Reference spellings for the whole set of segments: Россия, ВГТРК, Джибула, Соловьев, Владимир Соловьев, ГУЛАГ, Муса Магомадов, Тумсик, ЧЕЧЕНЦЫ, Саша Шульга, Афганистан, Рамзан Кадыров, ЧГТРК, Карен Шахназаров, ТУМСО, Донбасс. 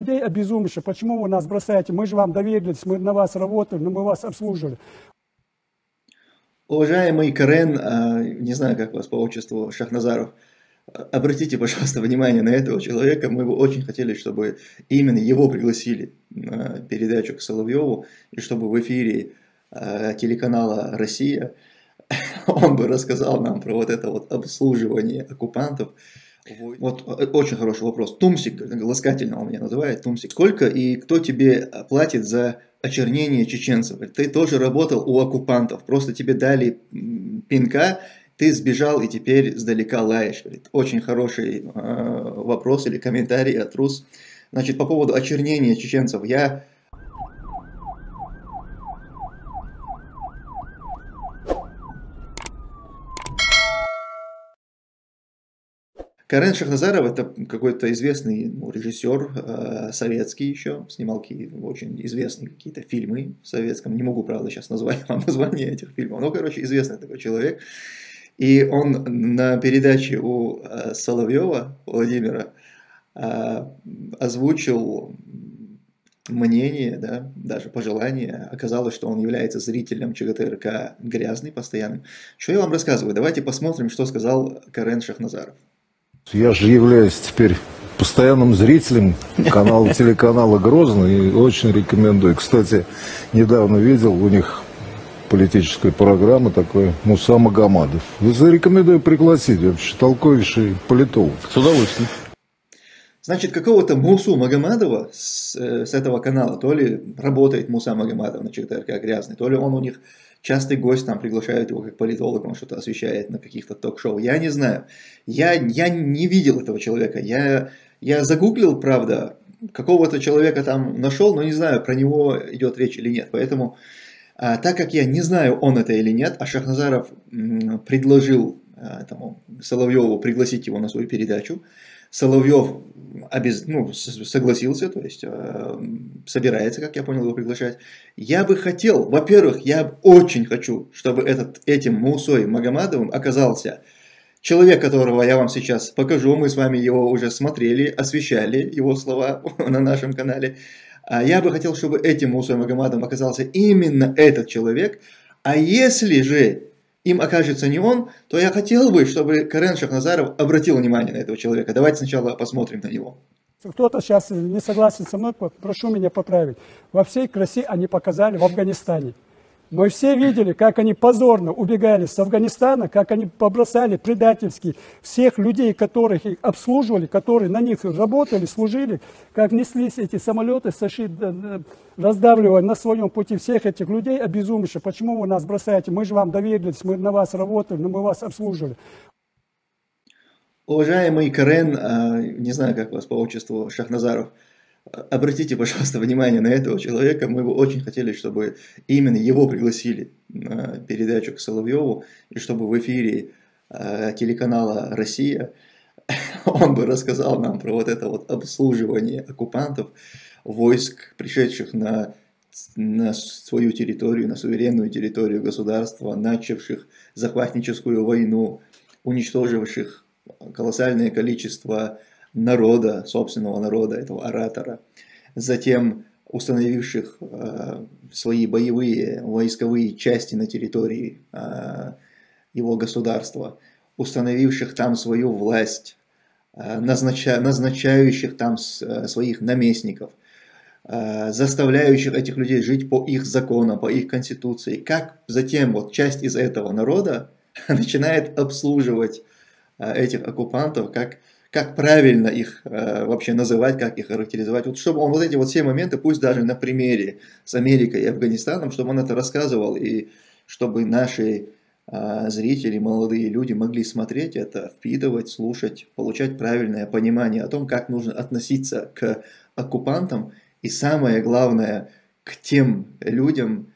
людей обезумевшие. Почему вы нас бросаете? Мы же вам доверились, мы на вас работали, мы вас обслуживали. Уважаемый Карен, не знаю, как вас по отчеству, Шахназаров, обратите, пожалуйста, внимание на этого человека. Мы бы очень хотели, чтобы именно его пригласили на передачу к Соловьеву, и чтобы в эфире телеканала «Россия» он бы рассказал нам про вот это вот обслуживание оккупантов. Вот очень хороший вопрос. Тумсик, ласкательно он меня называет, Тумсик. Сколько и кто тебе платит за очернение чеченцев? Ты тоже работал у оккупантов, просто тебе дали пинка, ты сбежал и теперь сдалека лаешь. Очень хороший вопрос или комментарий от Рус. Значит, по поводу очернения чеченцев. Я... Карен Шахназаров — это какой-то известный режиссер, советский еще, снимал очень известные какие-то фильмы в советском, не могу, правда, сейчас назвать вам название этих фильмов, но, короче, известный такой человек, и он на передаче у Соловьева Владимира озвучил мнение, да, даже пожелание. Оказалось, что он является зрителем ЧГТРК грязный, постоянным. Что я вам рассказываю? Давайте посмотрим, что сказал Карен Шахназаров. Я же являюсь теперь постоянным зрителем телеканала «Грозный» и очень рекомендую. Кстати, недавно видел у них политическая программа, такой Муса Магомадов. Рекомендую пригласить, вообще толковейший политолог. С удовольствием. Значит, какого-то Мусу Магомадова с этого канала, то ли работает Муса Магомадов на ЧГТРК «Грязный», то ли он у них... Частый гость, там приглашают его как политолога, он что-то освещает на каких-то ток-шоу. Я не знаю. Я не видел этого человека. Я загуглил, правда, какого-то человека там нашел, но не знаю, про него идет речь или нет. Поэтому, так как я не знаю, он это или нет, а Шахназаров предложил Соловьеву пригласить его на свою передачу, Соловьев согласился, то есть собирается, как я понял, его приглашать. Я бы хотел, во-первых, я очень хочу, чтобы этим Мусой Магомадовым оказался человек, которого я вам сейчас покажу. Мы с вами его уже смотрели, освещали его слова на нашем канале. Я бы хотел, чтобы этим Мусой Магомадовым оказался именно этот человек. А если же... им окажется не он, то я хотел бы, чтобы Карен Шахназаров обратил внимание на этого человека. Давайте сначала посмотрим на него. Кто-то сейчас не согласен со мной, прошу меня поправить. Во всей красе они показали в Афганистане. Мы все видели, как они позорно убегали с Афганистана, как они побросали предательски всех людей, которых их обслуживали, которые на них работали, служили, как неслись эти самолеты, раздавливая на своем пути всех этих людей обезумевших. Почему вы нас бросаете? Мы же вам доверились, мы на вас работали, мы вас обслуживали. Уважаемый Карен, не знаю, как вас по отчеству, Шахназаров, обратите, пожалуйста, внимание на этого человека. Мы бы очень хотели, чтобы именно его пригласили на передачу к Соловьеву, и чтобы в эфире телеканала «Россия» он бы рассказал нам про вот это вот обслуживание оккупантов, войск, пришедших на свою территорию, на суверенную территорию государства, начавших захватническую войну, уничтоживших колоссальное количество народа, собственного народа, этого оратора, затем установивших свои боевые войсковые части на территории его государства, установивших там свою власть, назначающих там своих наместников, заставляющих этих людей жить по их законам, по их конституции. Как затем вот часть из этого народа начинает обслуживать этих оккупантов, как правильно их вообще называть, как их характеризовать. Вот чтобы он вот эти вот все моменты, пусть даже на примере с Америкой и Афганистаном, чтобы он это рассказывал, и чтобы наши зрители, молодые люди могли смотреть это, впитывать, слушать, получать правильное понимание о том, как нужно относиться к оккупантам, и самое главное, к тем людям,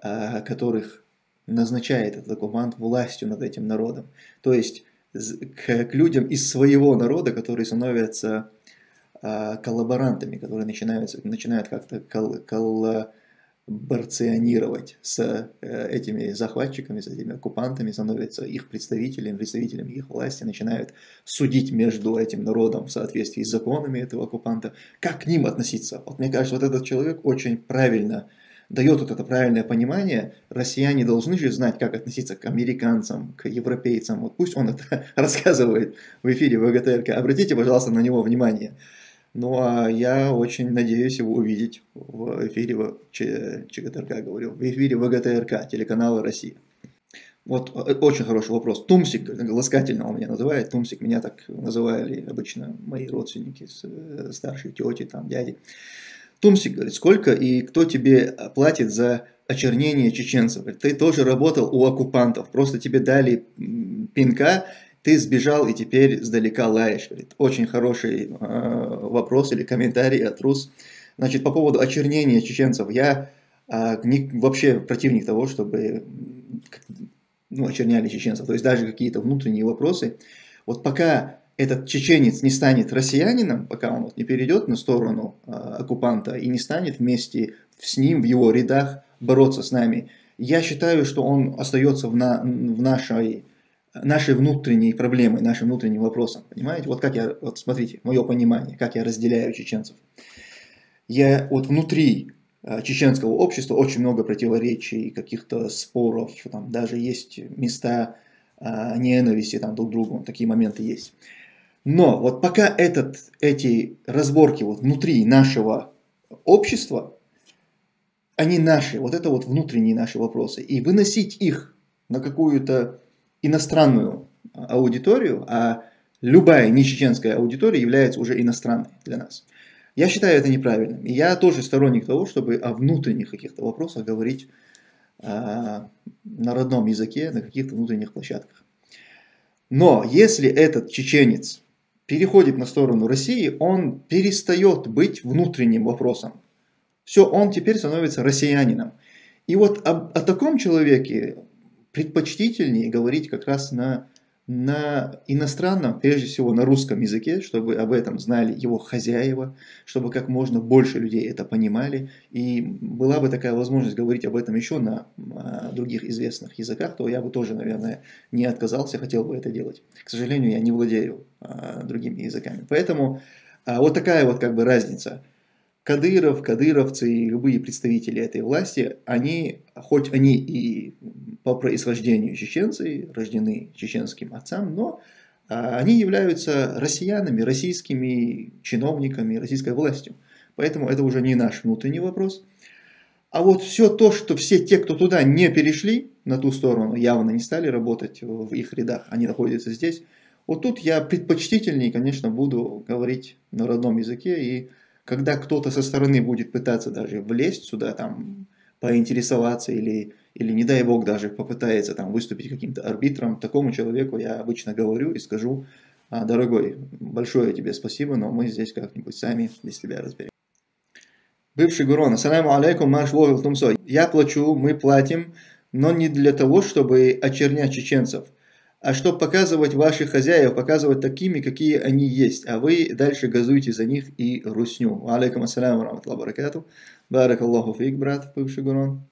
которых назначает этот оккупант властью над этим народом. То есть к людям из своего народа, которые становятся коллаборантами, которые начинают как-то барционировать с этими захватчиками, с этими оккупантами, становятся их представителями их власти, начинают судить между этим народом в соответствии с законами этого оккупанта. Как к ним относиться? Вот мне кажется, вот этот человек очень правильно дает вот это правильное понимание. Россияне должны же знать, как относиться к американцам, к европейцам. Вот пусть он это рассказывает в эфире ВГТРК. Обратите, пожалуйста, на него внимание. Ну, а я очень надеюсь его увидеть в эфире ЧГТРК, говорю, в эфире ВГТРК, телеканала «Россия». Вот очень хороший вопрос. Тумсик, ласкательно он меня называет. Тумсик, меня так называли обычно мои родственники, старшие тети, там, дяди. Тумсик говорит, сколько и кто тебе платит за очернение чеченцев? Говорит, ты тоже работал у оккупантов, просто тебе дали пинка, ты сбежал и теперь сдалека лаешь. Говорит, очень хороший вопрос или комментарий от Рус. Значит, по поводу очернения чеченцев, я вообще противник того, чтобы очерняли чеченцев, то есть даже какие-то внутренние вопросы. Вот пока этот чеченец не станет россиянином, пока он не перейдет на сторону оккупанта и не станет вместе с ним в его рядах бороться с нами, я считаю, что он остается в нашей внутренней проблемой, нашим внутренним вопросом. Понимаете? Вот как я, вот смотрите, мое понимание, как я разделяю чеченцев. Я вот внутри чеченского общества очень много противоречий, каких-то споров, там даже есть места ненависти там, друг к другу, такие моменты есть. Но вот пока эти разборки вот внутри нашего общества, они наши, вот это вот внутренние наши вопросы. И выносить их на какую-то иностранную аудиторию, а любая нечеченская аудитория является уже иностранной для нас. Я считаю это неправильным. И я тоже сторонник того, чтобы о внутренних каких-то вопросах говорить на родном языке, на каких-то внутренних площадках. Но если этот чеченец переходит на сторону России, он перестает быть внутренним вопросом. Все, он теперь становится россиянином. И вот о таком человеке предпочтительнее говорить как раз на иностранном, прежде всего на русском языке, чтобы об этом знали его хозяева, чтобы как можно больше людей это понимали. И была бы такая возможность говорить об этом еще на других известных языках, то я бы тоже, наверное, не отказался, хотел бы это делать. К сожалению, я не владею другими языками. Поэтому вот такая вот как бы разница. Кадыров, кадыровцы и любые представители этой власти, они, хоть они и по происхождению чеченцы, рождены чеченским отцам, но они являются россиянами, российскими чиновниками, российской властью. Поэтому это уже не наш внутренний вопрос. А вот все то, что все те, кто туда не перешли, на ту сторону, явно не стали работать в их рядах, они находятся здесь. Вот тут я предпочтительнее, конечно, буду говорить на родном языке, и когда кто-то со стороны будет пытаться даже влезть сюда, там, поинтересоваться или не дай бог, даже попытается там, выступить каким-то арбитром, такому человеку я обычно говорю и скажу: дорогой, большое тебе спасибо, но мы здесь как-нибудь сами для себя разберем. Бывший Гурон, ассаламу алейкум, маш вовил тумсо. Я плачу, мы платим, но не для того, чтобы очернять чеченцев, а чтобы показывать ваших хозяев, показывать такими, какие они есть, а вы дальше газуйте за них и русню. Алейкум ассаляму, рамат ла баракату. Барак Аллаху фейк, брат, бывший Гурон.